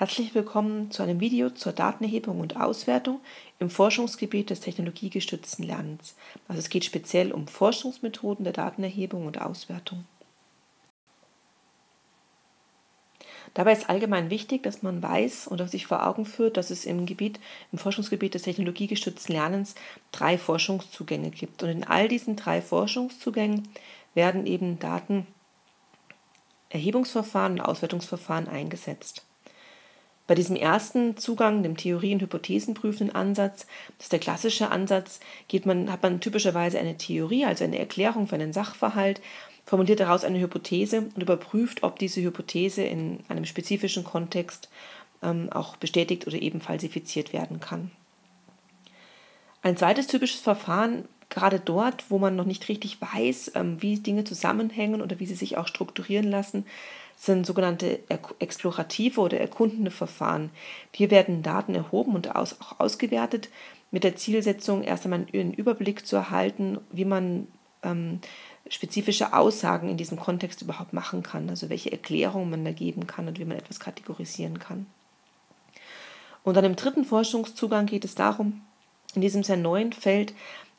Herzlich willkommen zu einem Video zur Datenerhebung und Auswertung im Forschungsgebiet des technologiegestützten Lernens. Also es geht speziell um Forschungsmethoden der Datenerhebung und Auswertung. Dabei ist allgemein wichtig, dass man weiß oder sich vor Augen führt, dass es im Forschungsgebiet des technologiegestützten Lernens 3 Forschungszugänge gibt. Und in all diesen 3 Forschungszugängen werden eben Datenerhebungsverfahren und Auswertungsverfahren eingesetzt. Bei diesem ersten Zugang, dem Theorie- und Hypothesenprüfenden Ansatz, das ist der klassische Ansatz, hat man typischerweise eine Theorie, also eine Erklärung für einen Sachverhalt, formuliert daraus eine Hypothese und überprüft, ob diese Hypothese in einem spezifischen Kontext auch bestätigt oder eben falsifiziert werden kann. Ein zweites typisches Verfahren, gerade dort, wo man noch nicht richtig weiß, wie Dinge zusammenhängen oder wie sie sich auch strukturieren lassen, sind sogenannte explorative oder erkundende Verfahren. Hier werden Daten erhoben und auch ausgewertet, mit der Zielsetzung, erst einmal einen Überblick zu erhalten, wie man spezifische Aussagen in diesem Kontext überhaupt machen kann, also welche Erklärungen man da geben kann und wie man etwas kategorisieren kann. Und dann im dritten Forschungszugang geht es darum, in diesem sehr neuen Feld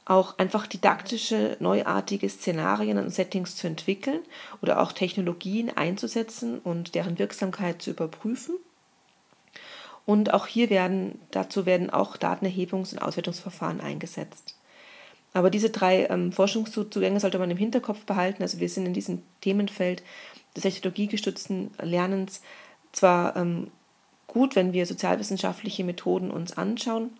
auch einfach didaktische, neuartige Szenarien und Settings zu entwickeln oder auch Technologien einzusetzen und deren Wirksamkeit zu überprüfen. Und auch hier dazu werden auch Datenerhebungs- und Auswertungsverfahren eingesetzt. Aber diese 3 Forschungszugänge sollte man im Hinterkopf behalten. Also wir sind in diesem Themenfeld des technologiegestützten Lernens zwar gut, wenn wir sozialwissenschaftliche Methoden uns anschauen,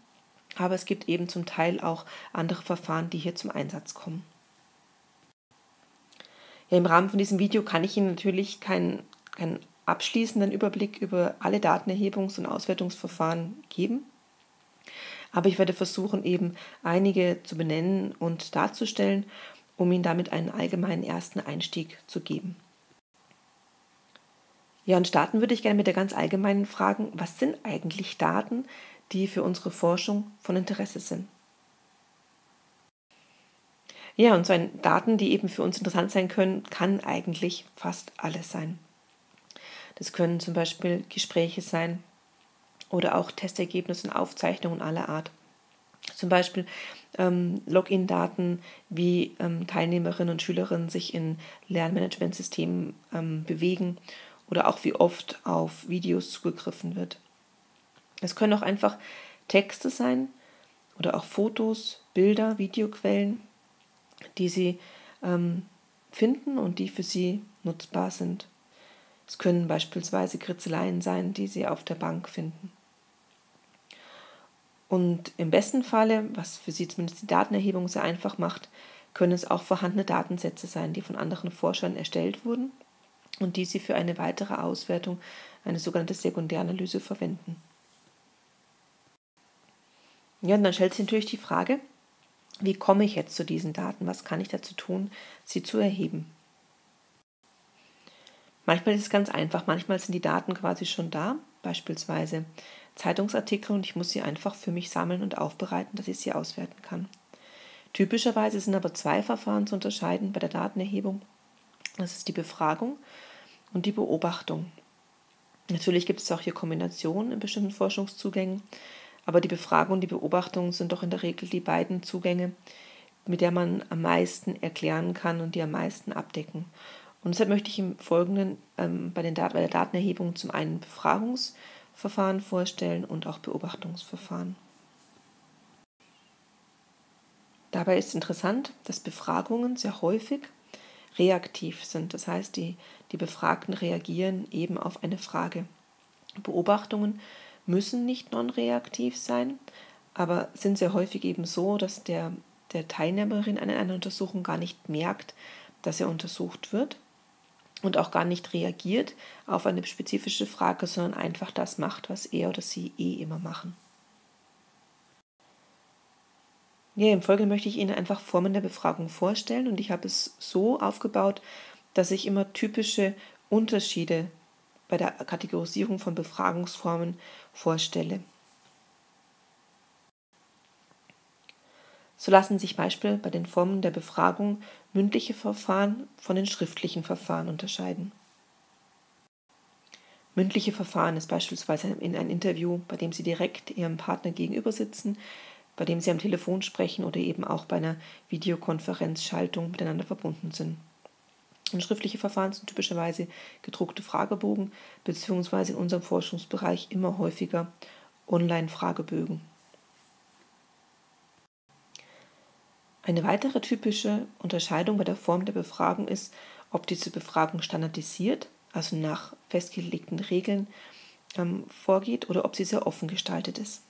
aber es gibt eben zum Teil auch andere Verfahren, die hier zum Einsatz kommen. Ja, im Rahmen von diesem Video kann ich Ihnen natürlich keinen abschließenden Überblick über alle Datenerhebungs- und Auswertungsverfahren geben, aber ich werde versuchen, eben einige zu benennen und darzustellen, um Ihnen damit einen allgemeinen ersten Einstieg zu geben. Ja, und starten würde ich gerne mit der ganz allgemeinen Frage: Was sind eigentlich Daten, die für unsere Forschung von Interesse sind? Ja, und so Daten, die eben für uns interessant sein können, kann eigentlich fast alles sein. Das können zum Beispiel Gespräche sein oder auch Testergebnisse und Aufzeichnungen aller Art. Zum Beispiel Login-Daten, wie Teilnehmerinnen und Schülerinnen sich in Lernmanagementsystemen bewegen oder auch wie oft auf Videos zugegriffen wird. Es können auch einfach Texte sein oder auch Fotos, Bilder, Videoquellen, die Sie finden und die für Sie nutzbar sind. Es können beispielsweise Kritzeleien sein, die Sie auf der Bank finden. Und im besten Falle, was für Sie zumindest die Datenerhebung sehr einfach macht, können es auch vorhandene Datensätze sein, die von anderen Forschern erstellt wurden und die Sie für eine weitere Auswertung, eine sogenannte Sekundäranalyse, verwenden. Ja, und dann stellt sich natürlich die Frage, wie komme ich jetzt zu diesen Daten? Was kann ich dazu tun, sie zu erheben? Manchmal ist es ganz einfach, manchmal sind die Daten quasi schon da, beispielsweise Zeitungsartikel, und ich muss sie einfach für mich sammeln und aufbereiten, dass ich sie auswerten kann. Typischerweise sind aber 2 Verfahren zu unterscheiden bei der Datenerhebung. Das ist die Befragung und die Beobachtung. Natürlich gibt es auch hier Kombinationen in bestimmten Forschungszugängen, aber die Befragung und die Beobachtung sind doch in der Regel die beiden Zugänge, mit der man am meisten erklären kann und die am meisten abdecken. Und deshalb möchte ich im Folgenden bei der Datenerhebung zum einen Befragungsverfahren vorstellen und auch Beobachtungsverfahren. Dabei ist interessant, dass Befragungen sehr häufig reaktiv sind. Das heißt, die Befragten reagieren eben auf eine Frage. Beobachtungen müssen nicht non-reaktiv sein, aber sind sehr häufig eben so, dass der Teilnehmerin an einer Untersuchung gar nicht merkt, dass er untersucht wird und auch gar nicht reagiert auf eine spezifische Frage, sondern einfach das macht, was er oder sie eh immer machen. Ja, im Folgenden möchte ich Ihnen einfach Formen der Befragung vorstellen, und ich habe es so aufgebaut, dass ich immer typische Unterschiede bei der Kategorisierung von Befragungsformen vorstelle. So lassen sich Beispiel bei den Formen der Befragung mündliche Verfahren von den schriftlichen Verfahren unterscheiden. mündliche Verfahren ist beispielsweise in ein Interview, bei dem Sie direkt Ihrem Partner gegenüber sitzen, bei dem Sie am Telefon sprechen oder eben auch bei einer Videokonferenzschaltung miteinander verbunden sind. Und schriftliche Verfahren sind typischerweise gedruckte Fragebogen bzw. in unserem Forschungsbereich immer häufiger Online-Fragebögen. Eine weitere typische Unterscheidung bei der Form der Befragung ist, ob diese Befragung standardisiert, also nach festgelegten Regeln vorgeht, oder ob sie sehr offen gestaltet ist.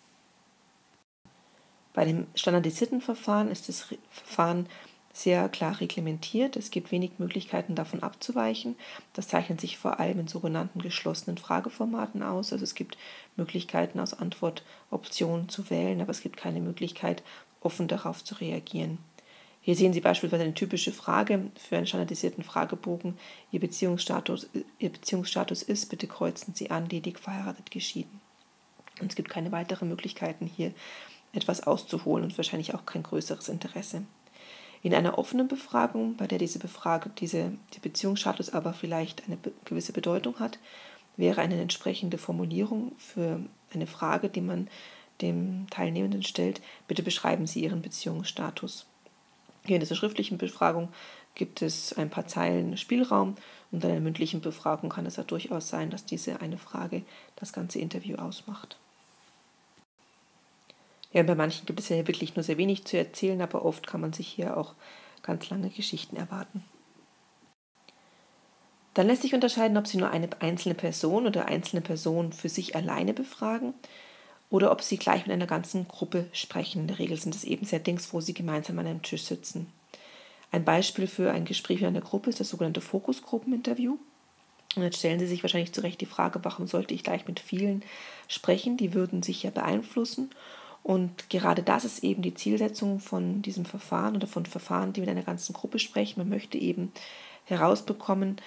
Bei dem standardisierten Verfahren ist das Verfahren sehr klar reglementiert. Es gibt wenig Möglichkeiten, davon abzuweichen. Das zeichnet sich vor allem in sogenannten geschlossenen Frageformaten aus. Also es gibt Möglichkeiten, aus Antwortoptionen zu wählen, aber es gibt keine Möglichkeit, offen darauf zu reagieren. Hier sehen Sie beispielsweise eine typische Frage für einen standardisierten Fragebogen. Ihr Beziehungsstatus ist, bitte kreuzen Sie an, ledig, verheiratet, geschieden. Und es gibt keine weiteren Möglichkeiten, hier etwas auszuholen und wahrscheinlich auch kein größeres Interesse. In einer offenen Befragung, bei der der Beziehungsstatus aber vielleicht eine gewisse Bedeutung hat, wäre eine entsprechende Formulierung für eine Frage, die man dem Teilnehmenden stellt, bitte beschreiben Sie Ihren Beziehungsstatus. Hier in dieser schriftlichen Befragung gibt es ein paar Zeilen Spielraum und in einer mündlichen Befragung kann es ja durchaus sein, dass diese eine Frage das ganze Interview ausmacht. Ja, bei manchen gibt es ja wirklich nur sehr wenig zu erzählen, aber oft kann man sich hier auch ganz lange Geschichten erwarten. Dann lässt sich unterscheiden, ob Sie nur eine einzelne Person oder einzelne Personen für sich alleine befragen oder ob Sie gleich mit einer ganzen Gruppe sprechen. In der Regel sind es eben Settings, wo Sie gemeinsam an einem Tisch sitzen. Ein Beispiel für ein Gespräch mit einer Gruppe ist das sogenannte Fokusgruppeninterview. Und jetzt stellen Sie sich wahrscheinlich zu Recht die Frage, warum sollte ich gleich mit vielen sprechen? Die würden sich ja beeinflussen. Und gerade das ist eben die Zielsetzung von diesem Verfahren oder von Verfahren, die mit einer ganzen Gruppe sprechen. Man möchte eben herausbekommen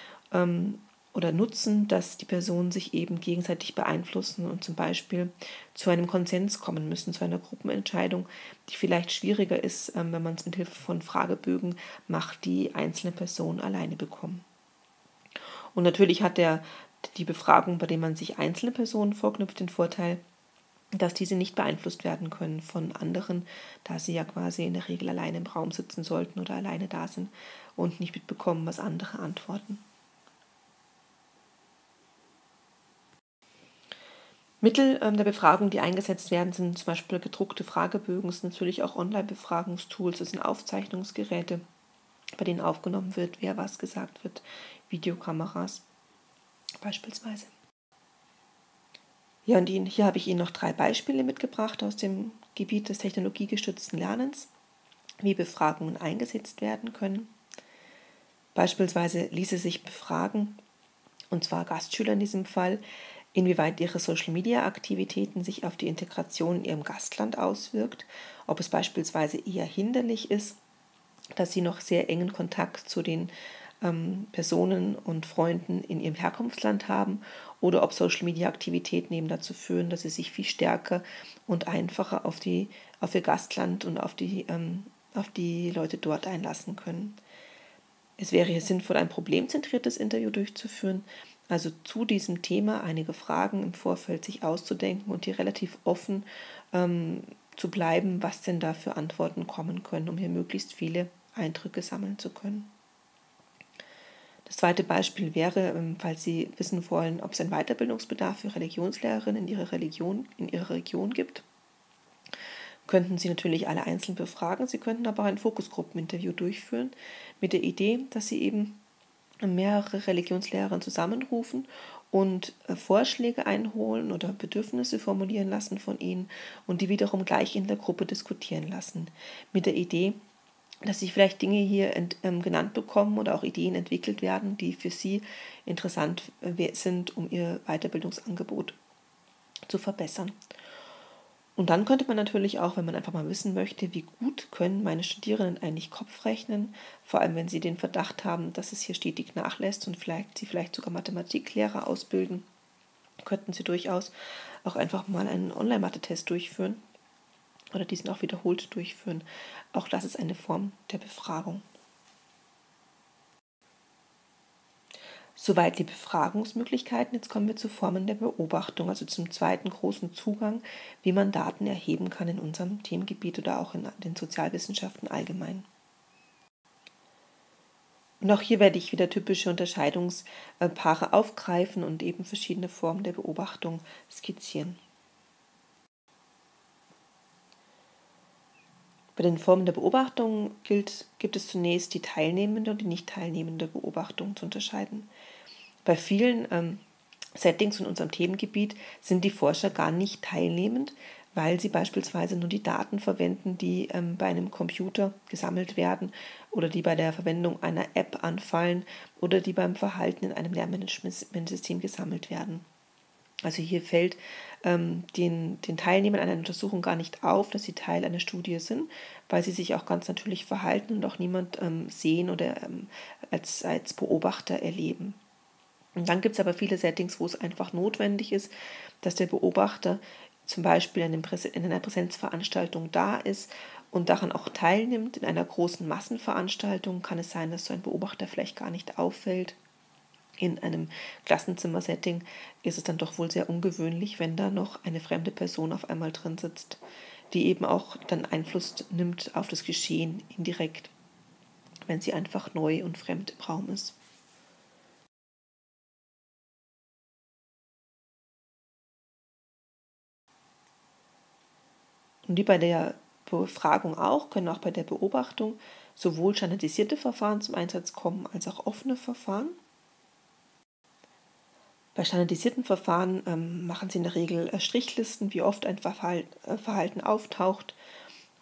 oder nutzen, dass die Personen sich eben gegenseitig beeinflussen und zum Beispiel zu einem Konsens kommen müssen, zu einer Gruppenentscheidung, die vielleicht schwieriger ist, wenn man es mit Hilfe von Fragebögen macht, die einzelne Personen alleine bekommen. Und natürlich hat die Befragung, bei der man sich einzelne Personen vorknüpft, den Vorteil, dass diese nicht beeinflusst werden können von anderen, da sie ja quasi in der Regel alleine im Raum sitzen sollten oder alleine da sind und nicht mitbekommen, was andere antworten. Mittel der Befragung, die eingesetzt werden, sind zum Beispiel gedruckte Fragebögen, sind natürlich auch Online-Befragungstools, das sind Aufzeichnungsgeräte, bei denen aufgenommen wird, wer was gesagt wird, Videokameras beispielsweise. Ja, und hier habe ich Ihnen noch 3 Beispiele mitgebracht aus dem Gebiet des technologiegestützten Lernens, wie Befragungen eingesetzt werden können. Beispielsweise ließe sich befragen, und zwar Gastschüler in diesem Fall, inwieweit ihre Social-Media-Aktivitäten sich auf die Integration in ihrem Gastland auswirkt, ob es beispielsweise eher hinderlich ist, dass sie noch sehr engen Kontakt zu den Personen und Freunden in ihrem Herkunftsland haben oder ob Social-Media-Aktivitäten eben dazu führen, dass sie sich viel stärker und einfacher auf ihr Gastland und auf die Leute dort einlassen können. Es wäre hier sinnvoll, ein problemzentriertes Interview durchzuführen, also zu diesem Thema einige Fragen im Vorfeld sich auszudenken und hier relativ offen zu bleiben, was denn da für Antworten kommen können, um hier möglichst viele Eindrücke sammeln zu können. Das zweite Beispiel wäre, falls Sie wissen wollen, ob es einen Weiterbildungsbedarf für Religionslehrerinnen in Ihrer Region gibt, könnten Sie natürlich alle einzeln befragen. Sie könnten aber ein Fokusgruppeninterview durchführen mit der Idee, dass Sie eben mehrere Religionslehrerinnen zusammenrufen und Vorschläge einholen oder Bedürfnisse formulieren lassen von ihnen und die wiederum gleich in der Gruppe diskutieren lassen. Mit der Idee, dass Sie vielleicht Dinge hier genannt bekommen oder auch Ideen entwickelt werden, die für Sie interessant sind, um Ihr Weiterbildungsangebot zu verbessern. Und dann könnte man natürlich auch, wenn man einfach mal wissen möchte, wie gut können meine Studierenden eigentlich Kopfrechnen, vor allem wenn sie den Verdacht haben, dass es hier stetig nachlässt und vielleicht sogar Mathematiklehrer ausbilden, könnten Sie durchaus auch einfach mal einen Online-Mathe-Test durchführen. Oder diesen auch wiederholt durchführen. Auch das ist eine Form der Befragung. Soweit die Befragungsmöglichkeiten. Jetzt kommen wir zu Formen der Beobachtung, also zum zweiten großen Zugang, wie man Daten erheben kann in unserem Themengebiet oder auch in den Sozialwissenschaften allgemein. Und auch hier werde ich wieder typische Unterscheidungspaare aufgreifen und eben verschiedene Formen der Beobachtung skizzieren. Bei den Formen der Beobachtung gibt es zunächst die teilnehmende und die nicht teilnehmende Beobachtung zu unterscheiden. Bei vielen Settings in unserem Themengebiet sind die Forscher gar nicht teilnehmend, weil sie beispielsweise nur die Daten verwenden, die bei einem Computer gesammelt werden oder die bei der Verwendung einer App anfallen oder die beim Verhalten in einem Lernmanagementsystem gesammelt werden. Also hier fällt den Teilnehmern einer Untersuchung gar nicht auf, dass sie Teil einer Studie sind, weil sie sich auch ganz natürlich verhalten und auch niemand sehen oder als Beobachter erleben. Und dann gibt es aber viele Settings, wo es einfach notwendig ist, dass der Beobachter zum Beispiel in einer Präsenzveranstaltung da ist und daran auch teilnimmt. In einer großen Massenveranstaltung kann es sein, dass so ein Beobachter vielleicht gar nicht auffällt. In einem Klassenzimmer-Setting ist es dann doch wohl sehr ungewöhnlich, wenn da noch eine fremde Person auf einmal drin sitzt, die eben auch dann Einfluss nimmt auf das Geschehen indirekt, wenn sie einfach neu und fremd im Raum ist. Und wie bei der Befragung auch, können auch bei der Beobachtung sowohl standardisierte Verfahren zum Einsatz kommen, als auch offene Verfahren. Bei standardisierten Verfahren machen sie in der Regel Strichlisten, wie oft ein Verhalten auftaucht,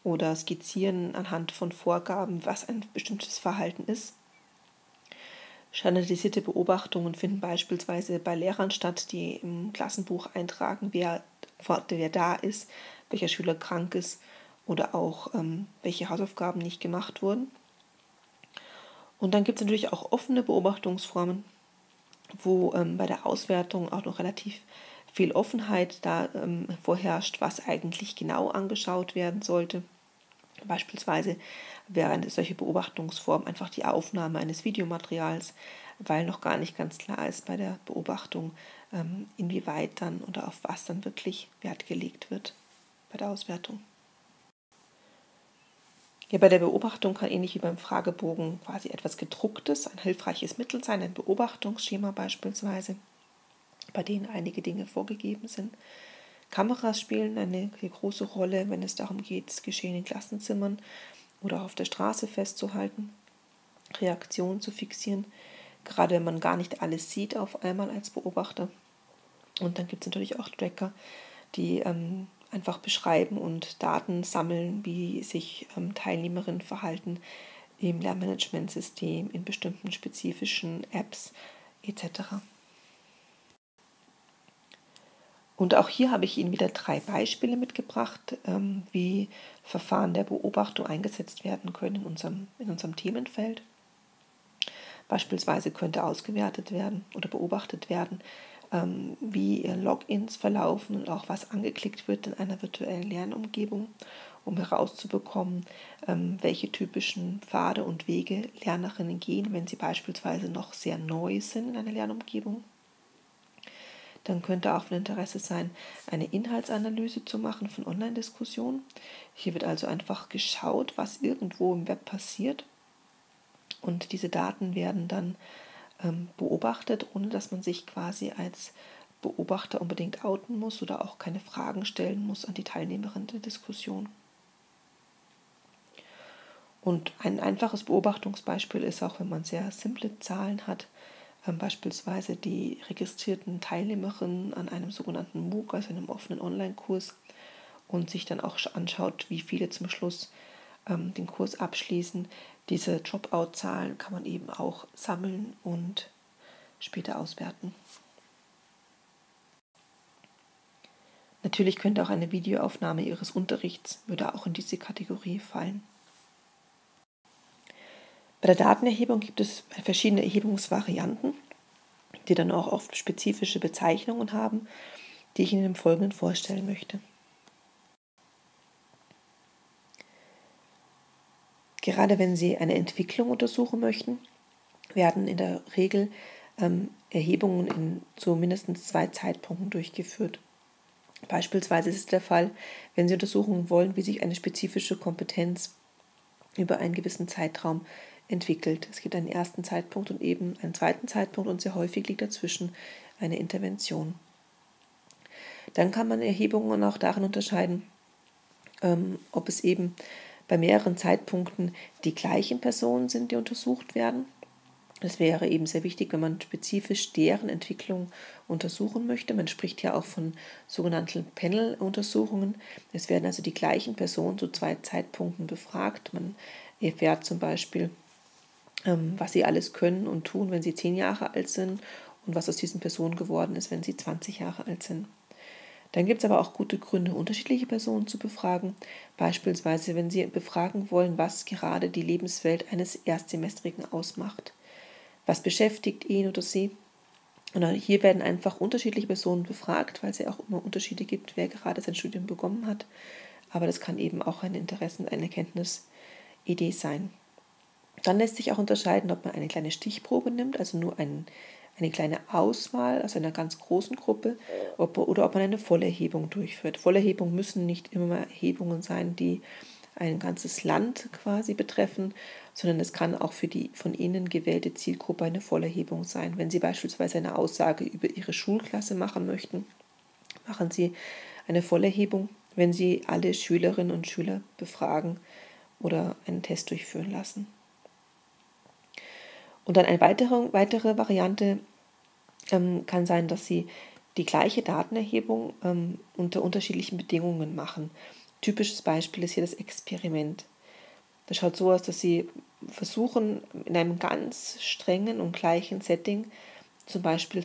oder skizzieren anhand von Vorgaben, was ein bestimmtes Verhalten ist. Standardisierte Beobachtungen finden beispielsweise bei Lehrern statt, die im Klassenbuch eintragen, wer da ist, welcher Schüler krank ist oder auch welche Hausaufgaben nicht gemacht wurden. Und dann gibt es natürlich auch offene Beobachtungsformen, wo bei der Auswertung auch noch relativ viel Offenheit da vorherrscht, was eigentlich genau angeschaut werden sollte. Beispielsweise wäre eine solche Beobachtungsform einfach die Aufnahme eines Videomaterials, weil noch gar nicht ganz klar ist bei der Beobachtung, inwieweit dann oder auf was dann wirklich Wert gelegt wird bei der Auswertung. Ja, bei der Beobachtung kann ähnlich wie beim Fragebogen quasi etwas Gedrucktes, ein hilfreiches Mittel sein, ein Beobachtungsschema beispielsweise, bei denen einige Dinge vorgegeben sind. Kameras spielen eine große Rolle, wenn es darum geht, das Geschehen in Klassenzimmern oder auf der Straße festzuhalten, Reaktionen zu fixieren, gerade wenn man gar nicht alles sieht auf einmal als Beobachter. Und dann gibt es natürlich auch Tracker, die einfach beschreiben und Daten sammeln, wie sich Teilnehmerinnen verhalten im Lernmanagementsystem, in bestimmten spezifischen Apps etc. Und auch hier habe ich Ihnen wieder 3 Beispiele mitgebracht, wie Verfahren der Beobachtung eingesetzt werden können in unserem Themenfeld. Beispielsweise könnte ausgewertet werden oder beobachtet werden, wie Logins verlaufen und auch was angeklickt wird in einer virtuellen Lernumgebung, um herauszubekommen, welche typischen Pfade und Wege Lernerinnen gehen, wenn sie beispielsweise noch sehr neu sind in einer Lernumgebung. Dann könnte auch von Interesse sein, eine Inhaltsanalyse zu machen von Online-Diskussionen. Hier wird also einfach geschaut, was irgendwo im Web passiert, und diese Daten werden dann beobachtet, ohne dass man sich quasi als Beobachter unbedingt outen muss oder auch keine Fragen stellen muss an die Teilnehmerin der Diskussion. Und ein einfaches Beobachtungsbeispiel ist auch, wenn man sehr simple Zahlen hat, beispielsweise die registrierten Teilnehmerinnen an einem sogenannten MOOC, also einem offenen Online-Kurs, und sich dann auch anschaut, wie viele zum Schluss den Kurs abschließen. Diese Dropout-Zahlen kann man eben auch sammeln und später auswerten. Natürlich könnte auch eine Videoaufnahme Ihres Unterrichts, würde auch in diese Kategorie fallen. Bei der Datenerhebung gibt es verschiedene Erhebungsvarianten, die dann auch oft spezifische Bezeichnungen haben, die ich Ihnen im Folgenden vorstellen möchte. Gerade wenn Sie eine Entwicklung untersuchen möchten, werden in der Regel Erhebungen in so mindestens 2 Zeitpunkten durchgeführt. Beispielsweise ist es der Fall, wenn Sie untersuchen wollen, wie sich eine spezifische Kompetenz über einen gewissen Zeitraum entwickelt. Es gibt einen ersten Zeitpunkt und eben einen zweiten Zeitpunkt und sehr häufig liegt dazwischen eine Intervention. Dann kann man Erhebungen auch darin unterscheiden, ob es eben bei mehreren Zeitpunkten die gleichen Personen sind, die untersucht werden. Das wäre eben sehr wichtig, wenn man spezifisch deren Entwicklung untersuchen möchte. Man spricht ja auch von sogenannten Panel-Untersuchungen. Es werden also die gleichen Personen zu 2 Zeitpunkten befragt. Man erfährt zum Beispiel, was sie alles können und tun, wenn sie 10 Jahre alt sind und was aus diesen Personen geworden ist, wenn sie 20 Jahre alt sind. Dann gibt es aber auch gute Gründe, unterschiedliche Personen zu befragen. Beispielsweise, wenn Sie befragen wollen, was gerade die Lebenswelt eines Erstsemestrigen ausmacht. Was beschäftigt ihn oder sie? Und hier werden einfach unterschiedliche Personen befragt, weil es ja auch immer Unterschiede gibt, wer gerade sein Studium begonnen hat. Aber das kann eben auch ein Interesse, eine Erkenntnisidee sein. Dann lässt sich auch unterscheiden, ob man eine kleine Stichprobe nimmt, also nur eine kleine Auswahl aus einer ganz großen Gruppe, oder ob man eine Vollerhebung durchführt. Vollerhebungen müssen nicht immer Erhebungen sein, die ein ganzes Land quasi betreffen, sondern es kann auch für die von Ihnen gewählte Zielgruppe eine Vollerhebung sein. Wenn Sie beispielsweise eine Aussage über Ihre Schulklasse machen möchten, machen Sie eine Vollerhebung, wenn Sie alle Schülerinnen und Schüler befragen oder einen Test durchführen lassen. Und dann eine weitere Variante kann sein, dass Sie die gleiche Datenerhebung unter unterschiedlichen Bedingungen machen. Typisches Beispiel ist hier das Experiment. Das schaut so aus, dass Sie versuchen, in einem ganz strengen und gleichen Setting zum Beispiel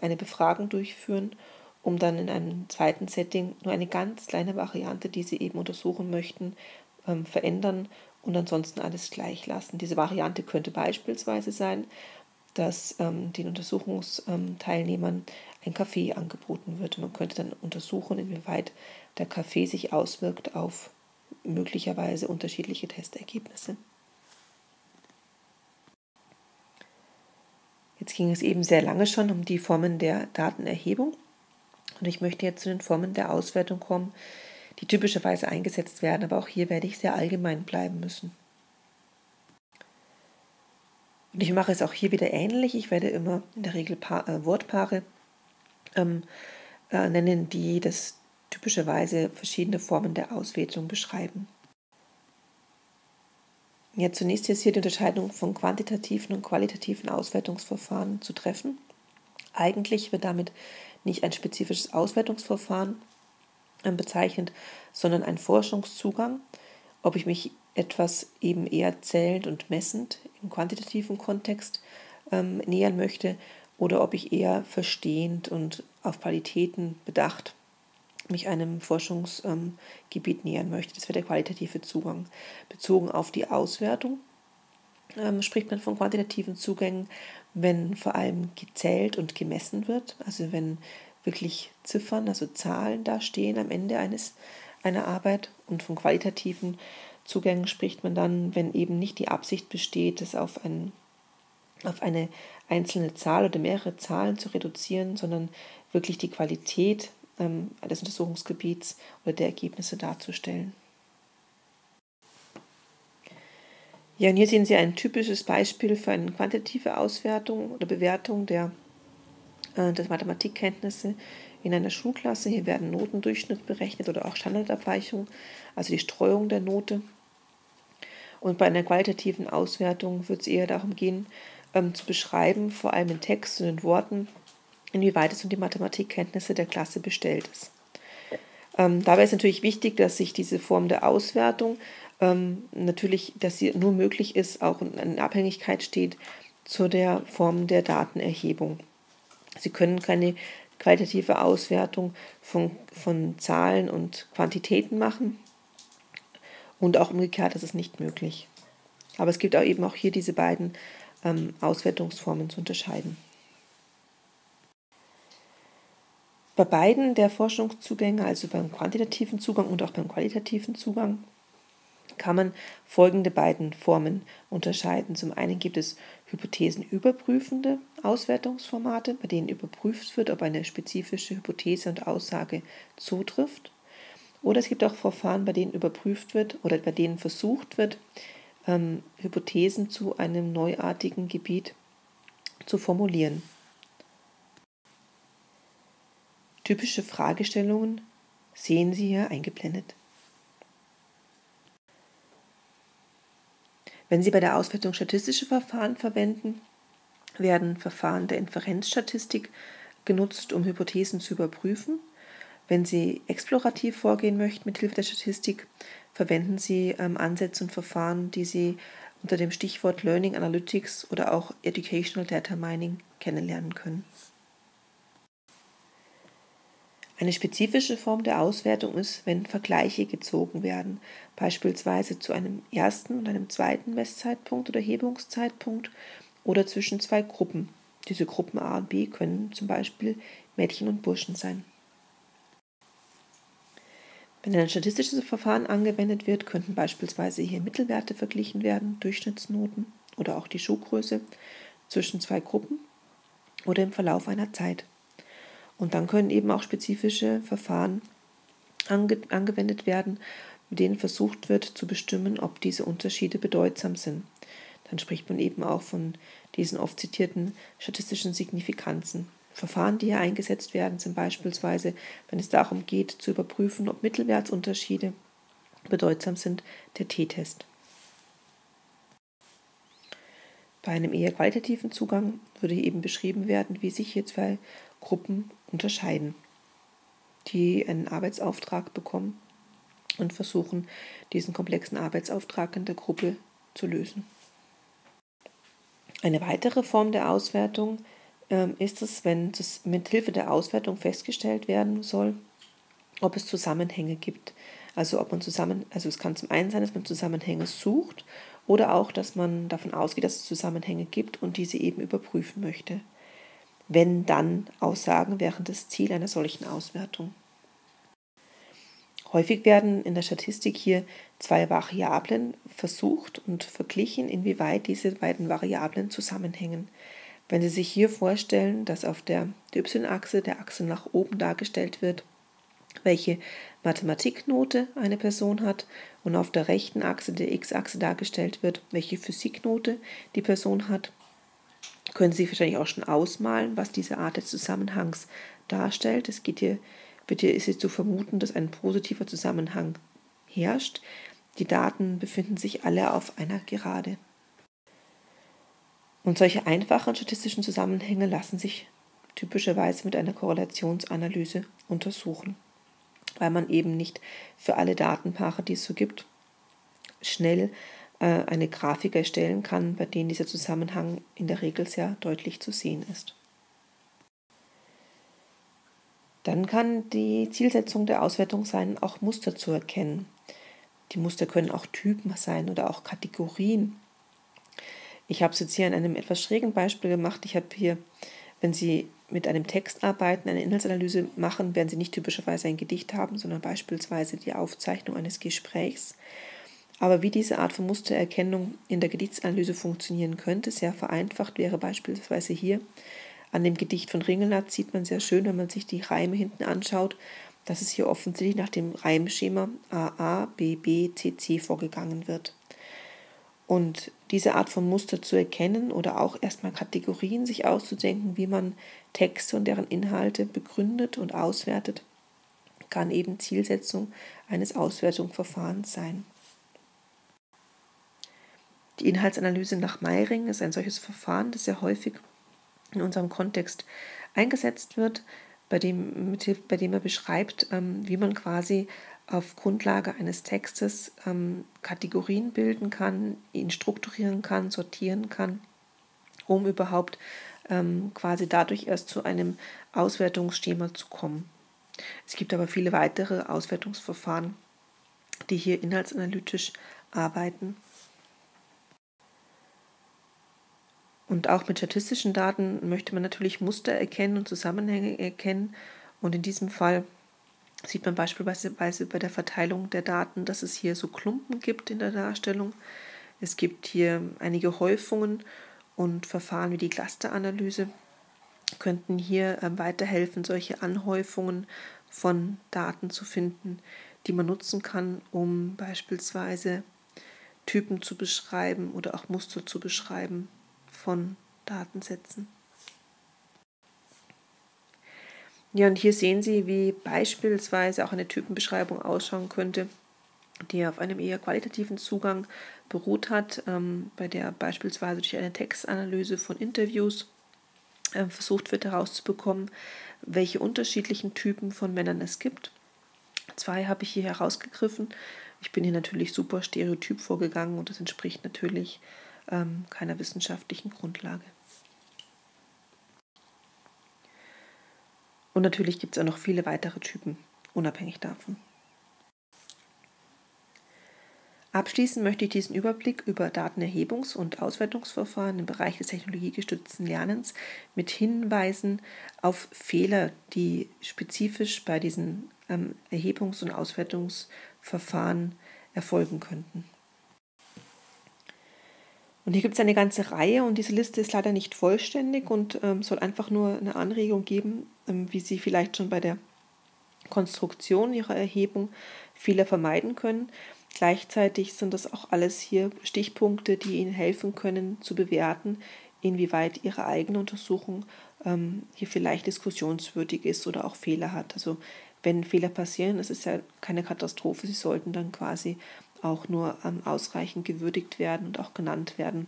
eine Befragung durchführen, um dann in einem zweiten Setting nur eine ganz kleine Variante, die Sie eben untersuchen möchten, verändern und ansonsten alles gleich lassen. Diese Variante könnte beispielsweise sein, dass den Untersuchungsteilnehmern ein Kaffee angeboten wird. Man könnte dann untersuchen, inwieweit der Kaffee sich auswirkt auf möglicherweise unterschiedliche Testergebnisse. Jetzt ging es eben sehr lange schon um die Formen der Datenerhebung und ich möchte jetzt zu den Formen der Auswertung kommen, die typischerweise eingesetzt werden, aber auch hier werde ich sehr allgemein bleiben müssen. Und ich mache es auch hier wieder ähnlich. Ich werde immer in der Regel Wortpaare nennen, die das typischerweise verschiedene Formen der Auswertung beschreiben. Ja, zunächst ist hier die Unterscheidung von quantitativen und qualitativen Auswertungsverfahren zu treffen. Eigentlich wird damit nicht ein spezifisches Auswertungsverfahren bezeichnet, sondern ein Forschungszugang, ob ich mich etwas eben eher zählend und messend im quantitativen Kontext nähern möchte oder ob ich eher verstehend und auf Qualitäten bedacht mich einem Forschungsgebiet nähern möchte. Das wäre der qualitative Zugang. Bezogen auf die Auswertung spricht man von quantitativen Zugängen, wenn vor allem gezählt und gemessen wird, also wenn wirklich Ziffern, also Zahlen da stehen am Ende einer Arbeit, und von qualitativen Zugängen spricht man dann, wenn eben nicht die Absicht besteht, es auf eine einzelne Zahl oder mehrere Zahlen zu reduzieren, sondern wirklich die Qualität des Untersuchungsgebiets oder der Ergebnisse darzustellen. Ja, und hier sehen Sie ein typisches Beispiel für eine quantitative Auswertung oder Bewertung der Mathematikkenntnisse in einer Schulklasse. Hier werden Notendurchschnitt berechnet oder auch Standardabweichungen, also die Streuung der Note. Und bei einer qualitativen Auswertung wird es eher darum gehen, zu beschreiben, vor allem in Text und in Worten, inwieweit es um die Mathematikkenntnisse der Klasse bestellt ist. Dabei ist natürlich wichtig, dass sich diese Form der Auswertung natürlich, dass sie nur möglich ist, auch in Abhängigkeit steht zu der Form der Datenerhebung. Sie können keine qualitative Auswertung von Zahlen und Quantitäten machen und auch umgekehrt, das ist nicht möglich. Aber es gibt auch eben auch hier diese beiden Auswertungsformen zu unterscheiden. Bei beiden der Forschungszugänge, also beim quantitativen Zugang und auch beim qualitativen Zugang, kann man folgende beiden Formen unterscheiden. Zum einen gibt es hypothesenüberprüfende Auswertungsformate, bei denen überprüft wird, ob eine spezifische Hypothese und Aussage zutrifft. Oder es gibt auch Verfahren, bei denen überprüft wird oder bei denen versucht wird, Hypothesen zu einem neuartigen Gebiet zu formulieren. Typische Fragestellungen sehen Sie hier eingeblendet. Wenn Sie bei der Auswertung statistische Verfahren verwenden, werden Verfahren der Inferenzstatistik genutzt, um Hypothesen zu überprüfen. Wenn Sie explorativ vorgehen möchten mit Hilfe der Statistik, verwenden Sie Ansätze und Verfahren, die Sie unter dem Stichwort Learning Analytics oder auch Educational Data Mining kennenlernen können. Eine spezifische Form der Auswertung ist, wenn Vergleiche gezogen werden, beispielsweise zu einem ersten und einem zweiten Messzeitpunkt oder Hebungszeitpunkt oder zwischen zwei Gruppen. Diese Gruppen A und B können zum Beispiel Mädchen und Burschen sein. Wenn ein statistisches Verfahren angewendet wird, könnten beispielsweise hier Mittelwerte verglichen werden, Durchschnittsnoten oder auch die Schuhgröße zwischen zwei Gruppen oder im Verlauf einer Zeit. Und dann können eben auch spezifische Verfahren angewendet werden, mit denen versucht wird zu bestimmen, ob diese Unterschiede bedeutsam sind. Dann spricht man eben auch von diesen oft zitierten statistischen Signifikanzen. Verfahren, die hier eingesetzt werden, sind beispielsweise, wenn es darum geht, zu überprüfen, ob Mittelwertsunterschiede bedeutsam sind, der t-Test. Bei einem eher qualitativen Zugang würde hier eben beschrieben werden, wie sich hier zwei Gruppen unterscheiden, die einen Arbeitsauftrag bekommen und versuchen, diesen komplexen Arbeitsauftrag in der Gruppe zu lösen. Eine weitere Form der Auswertung ist es, wenn mit Hilfe der Auswertung festgestellt werden soll, ob es Zusammenhänge gibt. Also es kann zum einen sein, dass man Zusammenhänge sucht oder auch, dass man davon ausgeht, dass es Zusammenhänge gibt und diese eben überprüfen möchte. Wenn dann Aussagen wären das Ziel einer solchen Auswertung. Häufig werden in der Statistik hier zwei Variablen versucht und verglichen, inwieweit diese beiden Variablen zusammenhängen. Wenn Sie sich hier vorstellen, dass auf der y-Achse, der Achse nach oben dargestellt wird, welche Mathematiknote eine Person hat und auf der rechten Achse, der x-Achse, dargestellt wird, welche Physiknote die Person hat, können Sie wahrscheinlich auch schon ausmalen, was diese Art des Zusammenhangs darstellt. Es geht hier, ist hier zu vermuten, dass ein positiver Zusammenhang herrscht. Die Daten befinden sich alle auf einer Gerade. Und solche einfachen statistischen Zusammenhänge lassen sich typischerweise mit einer Korrelationsanalyse untersuchen, weil man eben nicht für alle Datenpaare, die es so gibt, schnell eine Grafik erstellen kann, bei denen dieser Zusammenhang in der Regel sehr deutlich zu sehen ist. Dann kann die Zielsetzung der Auswertung sein, auch Muster zu erkennen. Die Muster können auch Typen sein oder auch Kategorien. Ich habe es jetzt hier an einem etwas schrägen Beispiel gemacht. Ich habe hier, wenn Sie mit einem Text arbeiten, eine Inhaltsanalyse machen, werden Sie nicht typischerweise ein Gedicht haben, sondern beispielsweise die Aufzeichnung eines Gesprächs. Aber wie diese Art von Mustererkennung in der Gedichtsanalyse funktionieren könnte, sehr vereinfacht, wäre beispielsweise hier an dem Gedicht von Ringelnatz, sieht man sehr schön, wenn man sich die Reime hinten anschaut, dass es hier offensichtlich nach dem Reimschema AA, BB, CC vorgegangen wird. Und diese Art von Muster zu erkennen oder auch erstmal Kategorien sich auszudenken, wie man Texte und deren Inhalte begründet und auswertet, kann eben Zielsetzung eines Auswertungsverfahrens sein. Die Inhaltsanalyse nach Meiring ist ein solches Verfahren, das sehr häufig in unserem Kontext eingesetzt wird, bei dem er beschreibt, wie man quasi auf Grundlage eines Textes Kategorien bilden kann, ihn strukturieren kann, sortieren kann, um überhaupt quasi dadurch erst zu einem Auswertungsschema zu kommen. Es gibt aber viele weitere Auswertungsverfahren, die hier inhaltsanalytisch arbeiten. Und auch mit statistischen Daten möchte man natürlich Muster erkennen und Zusammenhänge erkennen. Und in diesem Fall sieht man beispielsweise bei der Verteilung der Daten, dass es hier so Klumpen gibt in der Darstellung. Es gibt hier einige Häufungen und Verfahren wie die Clusteranalyse könnten hier weiterhelfen, solche Anhäufungen von Daten zu finden, die man nutzen kann, um beispielsweise Typen zu beschreiben oder auch Muster zu beschreiben von Datensätzen. Ja, und hier sehen Sie, wie beispielsweise auch eine Typenbeschreibung ausschauen könnte, die auf einem eher qualitativen Zugang beruht hat, bei der beispielsweise durch eine Textanalyse von Interviews versucht wird herauszubekommen, welche unterschiedlichen Typen von Männern es gibt. 2 habe ich hier herausgegriffen. Ich bin hier natürlich super stereotyp vorgegangen und das entspricht natürlich keiner wissenschaftlichen Grundlage. Und natürlich gibt es auch noch viele weitere Typen, unabhängig davon. Abschließend möchte ich diesen Überblick über Datenerhebungs- und Auswertungsverfahren im Bereich des technologiegestützten Lernens mit Hinweisen auf Fehler, die spezifisch bei diesen Erhebungs- und Auswertungsverfahren erfolgen könnten. Und hier gibt es eine ganze Reihe und diese Liste ist leider nicht vollständig und soll einfach nur eine Anregung geben, wie Sie vielleicht schon bei der Konstruktion Ihrer Erhebung Fehler vermeiden können. Gleichzeitig sind das auch alles hier Stichpunkte, die Ihnen helfen können zu bewerten, inwieweit Ihre eigene Untersuchung hier vielleicht diskussionswürdig ist oder auch Fehler hat. Also wenn Fehler passieren, es ist ja keine Katastrophe, sie sollten dann quasi auch nur ausreichend gewürdigt werden und auch genannt werden,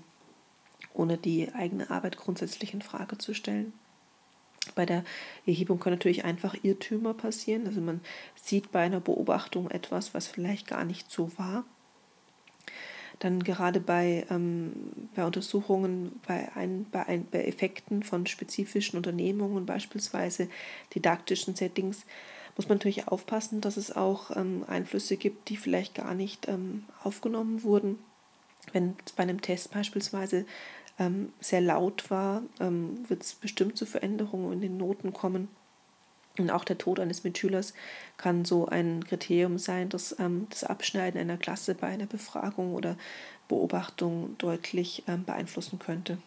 ohne die eigene Arbeit grundsätzlich in Frage zu stellen. Bei der Erhebung können natürlich einfach Irrtümer passieren, also man sieht bei einer Beobachtung etwas, was vielleicht gar nicht so war. Dann gerade bei Untersuchungen, bei Effekten von spezifischen Unternehmungen, beispielsweise didaktischen Settings, muss man natürlich aufpassen, dass es auch Einflüsse gibt, die vielleicht gar nicht aufgenommen wurden. Wenn es bei einem Test beispielsweise sehr laut war, wird es bestimmt zu Veränderungen in den Noten kommen. Und auch der Tod eines Mitschülers kann so ein Kriterium sein, dass das Abschneiden einer Klasse bei einer Befragung oder Beobachtung deutlich beeinflussen könnte.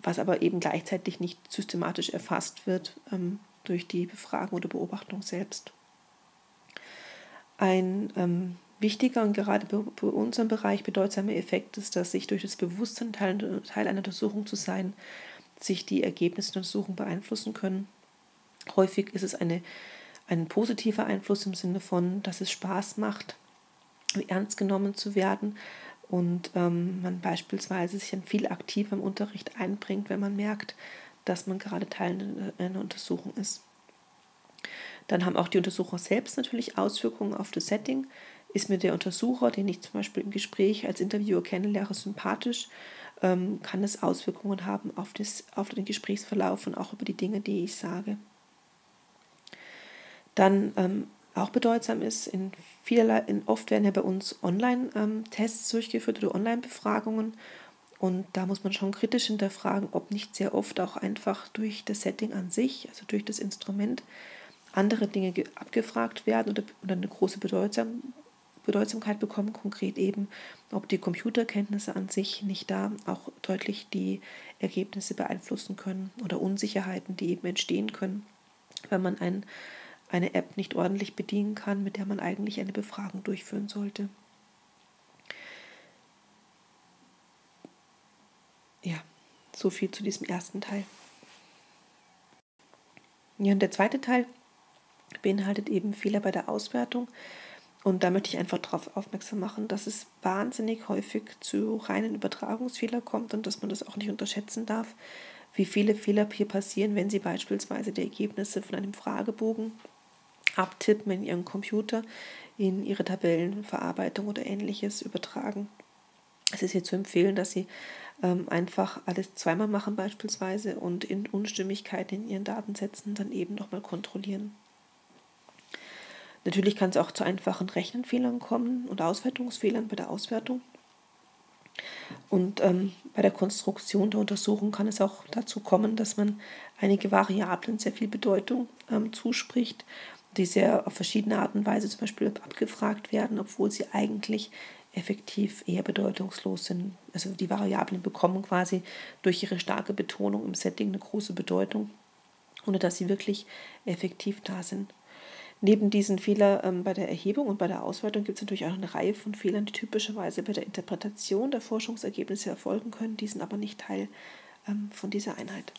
Was aber eben gleichzeitig nicht systematisch erfasst wird durch die Befragung oder Beobachtung selbst. Ein wichtiger und gerade bei unserem Bereich bedeutsamer Effekt ist, dass sich durch das Bewusstsein, Teil einer Untersuchung zu sein, sich die Ergebnisse der Untersuchung beeinflussen können. Häufig ist es ein positiver Einfluss im Sinne von, dass es Spaß macht, ernst genommen zu werden und man beispielsweise sich dann viel aktiver im Unterricht einbringt, wenn man merkt, dass man gerade Teil einer Untersuchung ist. Dann haben auch die Untersucher selbst natürlich Auswirkungen auf das Setting. Ist mir der Untersucher, den ich zum Beispiel im Gespräch als Interviewer kennenlerne, sympathisch, kann es Auswirkungen haben auf den Gesprächsverlauf und auch über die Dinge, die ich sage. Dann auch bedeutsam ist, oft werden ja bei uns Online-Tests durchgeführt oder Online-Befragungen. Und da muss man schon kritisch hinterfragen, ob nicht sehr oft auch einfach durch das Setting an sich, also durch das Instrument, andere Dinge abgefragt werden oder eine große Bedeutsamkeit bekommen, konkret eben, ob die Computerkenntnisse an sich nicht da auch deutlich die Ergebnisse beeinflussen können oder Unsicherheiten, die eben entstehen können, wenn man eine App nicht ordentlich bedienen kann, mit der man eigentlich eine Befragung durchführen sollte. Ja, so viel zu diesem ersten Teil. Ja, und der zweite Teil beinhaltet eben Fehler bei der Auswertung. Und da möchte ich einfach darauf aufmerksam machen, dass es wahnsinnig häufig zu reinen Übertragungsfehlern kommt und dass man das auch nicht unterschätzen darf, wie viele Fehler hier passieren, wenn Sie beispielsweise die Ergebnisse von einem Fragebogen abtippen in Ihren Computer, in Ihre Tabellenverarbeitung oder Ähnliches übertragen. Es ist hier zu empfehlen, dass Sie einfach alles zweimal machen beispielsweise und in Unstimmigkeiten in Ihren Datensätzen dann eben nochmal kontrollieren. Natürlich kann es auch zu einfachen Rechenfehlern kommen und Auswertungsfehlern bei der Auswertung. Und bei der Konstruktion der Untersuchung kann es auch dazu kommen, dass man einige Variablen sehr viel Bedeutung zuspricht, die sehr auf verschiedene Art und Weise zum Beispiel abgefragt werden, obwohl sie eigentlich effektiv eher bedeutungslos sind. Also die Variablen bekommen quasi durch ihre starke Betonung im Setting eine große Bedeutung, ohne dass sie wirklich effektiv da sind. Neben diesen Fehlern bei der Erhebung und bei der Auswertung gibt es natürlich auch noch eine Reihe von Fehlern, die typischerweise bei der Interpretation der Forschungsergebnisse erfolgen können. Die sind aber nicht Teil von dieser Einheit.